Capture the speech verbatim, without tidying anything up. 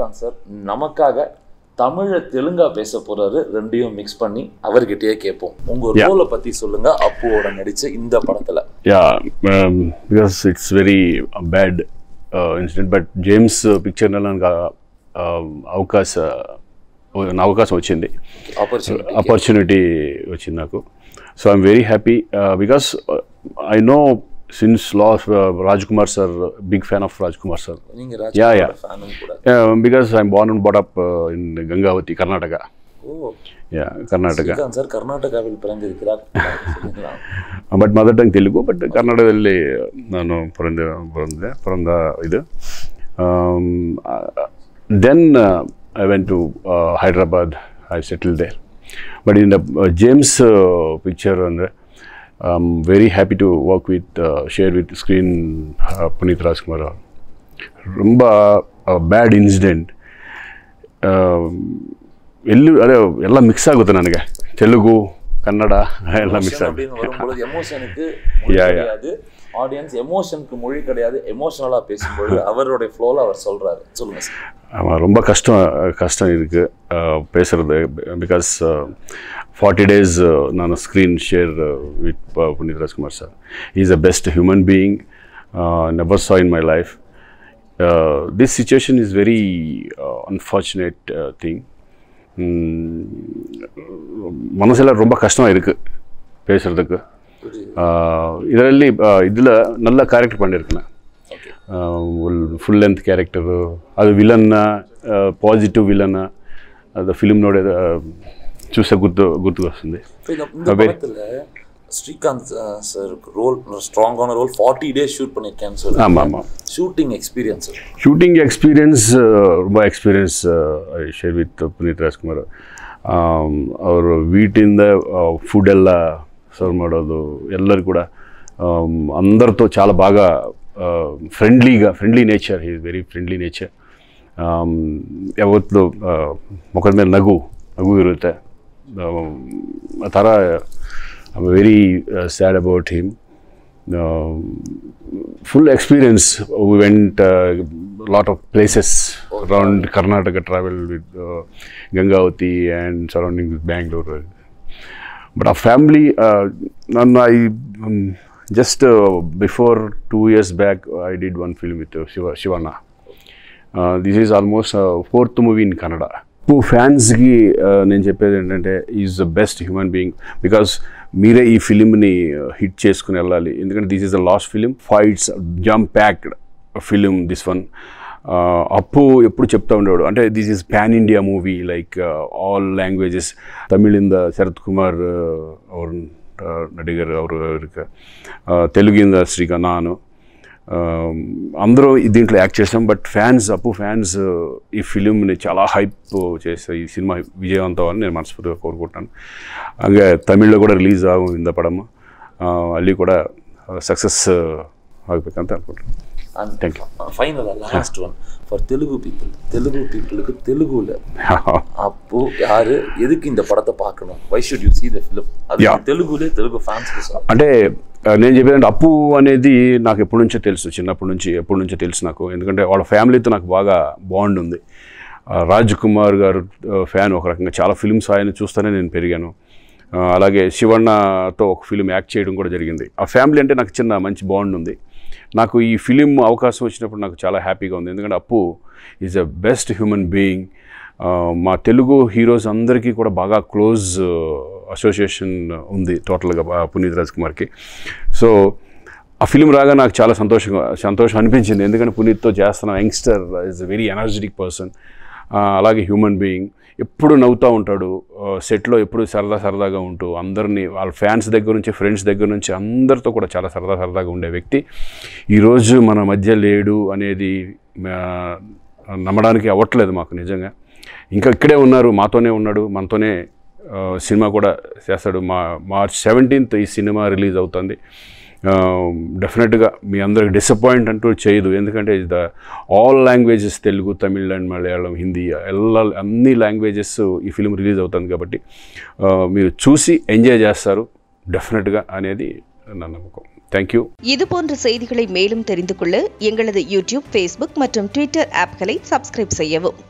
Concept நமக்காக தமிழ தெலுங்கா பேச போறாரு, ரெண்டையும் மிக்ஸ் பண்ணி அவர்கிட்டயே கேட்போம். உங்க ரோலை பத்தி சொல்லுங்க, அப்புவோட நடிச்ச இந்த படத்துல. Yeah, because it's very bad incident, but James పిక్చర్లో నాకు అవకాశ అవకాశం వచ్చింది, ఆపర్చునిటీ వచ్చింది నాకు. So I'm very happy because I know since last uh, Rajkumar sir, big fan of Rajkumar sir. Yeah, yeah. Yeah, because I'm born and brought up uh, in Gangavati, Karnataka. Oh. Yeah, Karnataka. Shiva sir, Karnataka will parandirikkar. But mother tongue Telugu, but Karnataka alli nanu parandha parandha parandha idu. Um uh, then uh, I went to uh, Hyderabad. I settled there. But in the uh, James uh, picture and uh, I'm very happy to work with, uh, share with screen uh, Puneeth Rajkumar. Rumba a bad incident. Ellu are ella mix aaguthu nanaga. Telugu, Kannada ella mix aaguthu. Varumbodhu emotion ku moli kadiyadu. Audience emotion ku moli kadiyadu. Emotionally pesumbodhu avarude flow la avar solraru. Solunga sir. Ama romba kashtam kashtam irukku pesuradhu because uh, forty days, uh, nana screen share uh, with uh, Puneeth Rajkumar sir. He is the best human being. Uh, never saw in my life. Uh, this situation is very uh, unfortunate uh, thing. Manasella romba kashtam irukku pesuradhukku. Idaralli idila nalla character pandirukana. Full length character. Adu villain na positive villain na the film node చూసా గుర్తు గుర్తుకొస్తుంది. Srikanth sir role ஸ்ட்ராங்கான role forty days shoot பண்ணிருக்கேன்னு சொல்லி. ஆமா ஆமா. Shooting experience shooting experience ரொம்ப experience I share with Puneeth Rajkumar. ಅವರು வீಟಿಂದ ಫುಡ್ ಎಲ್ಲ ಸರ್ವ್ ಮಾಡೋದು ಎಲ್ಲರೂ ಕೂಡ అందరితో చాలా బాగా ఫ్రెండ్లీగా friendly nature. He is very friendly nature. ಯಾವತ್ತೂ ಮುಖದ ಮೇಲೆ ನಗು ನಗು ಇರುತ್ತೆ. ಆ ಥರ I am very sad about him. Full experience we went lot of places around Karnataka, travel with Gangavathi and surrounding with Bangalore. But ಆ ಫ್ಯಾಮ್ಲಿ ನಾನು I just before two years back I did one film with Shiva Shivanna. This is almost fourth movie in Kannada. టూ ఫ్యాన్స్కి నేను చెప్పేది ఏంటంటే is the best human being. Because మీరే ఈ ఫిలింని హిట్ చేసుకుని వెళ్ళాలి, ఎందుకంటే this is the last film. Fights, jump packed film this one. Appu ఎప్పుడు చెప్తా ఉండేవాడు అంటే this is pan India movie, like all languages. తమిళింద శరత్ కుమార్ అవరు, నడిగర్ అవరు ఇరుకు, తెలుగుంద శ్రీకాంత్ నాను, అందరూ దీంట్లో యాక్ట్ చేసాం. బట్ ఫ్యాన్స్, అప్పు ఫ్యాన్స్ ఈ ఫిలింని చాలా హైప్ చేస్తాయి. ఈ సినిమా విజయవంతం అని నేను మనస్ఫూర్తిగా కోరుకుంటాను. అలాగే తమిళ్లో కూడా రిలీజ్ ఆగు ఇంద పడము అల్లి కూడా సక్సెస్ ఆగిపోయిందంత అనుకుంటున్నాను. Thank you. Final last one for Telugu people. Telugu పీపుల్కి తెలుగులో అప్పు యారు ఎదుకు ఇంద పడత పాకడం, why should you see the film, అది తెలుగులే తెలుగు ఫ్యాన్స్ అంటే. నేను చెప్పేదంటే అప్పు అనేది నాకు ఎప్పటి నుంచో తెలుసు, చిన్నప్పటి నుంచి ఎప్పటి నుంచో తెలుసు నాకు, ఎందుకంటే వాళ్ళ ఫ్యామిలీతో నాకు బాగా బాండ్ ఉంది. రాజ్కుమార్ గారు ఫ్యాన్ ఒక రకంగా, చాలా ఫిల్మ్స్ ఆయన చూస్తూనే నేను పెరిగాను. అలాగే శివణతో ఒక ఫిలిం యాక్ట్ చేయడం కూడా జరిగింది. ఆ ఫ్యామిలీ అంటే నాకు చిన్న మంచి బాండ్ ఉంది. నాకు ఈ ఫిలిం అవకాశం వచ్చినప్పుడు నాకు చాలా హ్యాపీగా ఉంది, ఎందుకంటే Appu is a best human being. మా తెలుగు హీరోస్ అందరికీ కూడా బాగా క్లోజ్ అసోసియేషన్ ఉంది టోటల్గా పునీత్ రాజ్కుమార్కి. సో ఆ ఫిలిం రాగా నాకు చాలా సంతోషంగా సంతోషం అనిపించింది, ఎందుకంటే పునీత్తో చేస్తున్నాం. Youngster is a very energetic person, అలాగే హ్యూమన్ బీయింగ్. ఎప్పుడు నవ్వుతూ ఉంటాడు సెట్లో, ఎప్పుడు సరదా సరదాగా ఉంటూ అందరినీ, వాళ్ళ ఫ్యాన్స్ దగ్గర నుంచి ఫ్రెండ్స్ దగ్గర నుంచి అందరితో కూడా చాలా సరదా సరదాగా ఉండే వ్యక్తి ఈరోజు మన మధ్య లేడు అనేది నమ్మడానికి అవ్వట్లేదు మాకు నిజంగా. ఇంకా ఇక్కడే ఉన్నారు, మాతోనే ఉన్నాడు, మనతోనే సినిమా కూడా చేస్తాడు. మా మార్చ్ సెవెంటీన్త్ ఈ సినిమా రిలీజ్ అవుతుంది. డెఫినెట్గా మీ అందరికి డిసప్పాయింట్ అంటూ చేయదు, ఎందుకంటే ఇది the all languages, Telugu, Tamil and Malayalam, Hindi, ఎలా అన్ని లాంగ్వేజెస్ ఈ ఫిలిం రిలీజ్ అవుతుంది కాబట్టి మీరు చూసి ఎంజాయ్ చేస్తారు డెఫినెట్గా అనేది నా నమ్మకం. Thank you. இது போன்ற செய்திகளை மேலும் தெரிந்து கொள்ள எங்களது YouTube, Facebook மற்றும் Twitter ஆப்களை subscribe செய்யவும்.